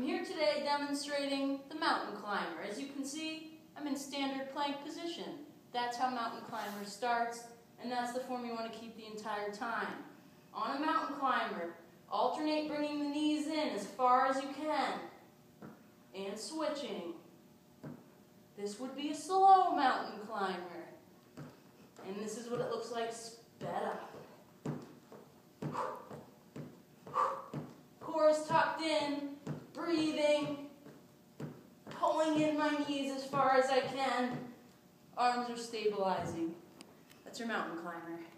I'm here today demonstrating the mountain climber. As you can see, I'm in standard plank position. That's how mountain climber starts, and that's the form you want to keep the entire time. On a mountain climber, alternate bringing the knees in as far as you can and switching. This would be a slow mountain climber. And this is what it looks like sped up. Core is tucked in, breathing, pulling in my knees as far as I can. Arms are stabilizing. That's your mountain climber.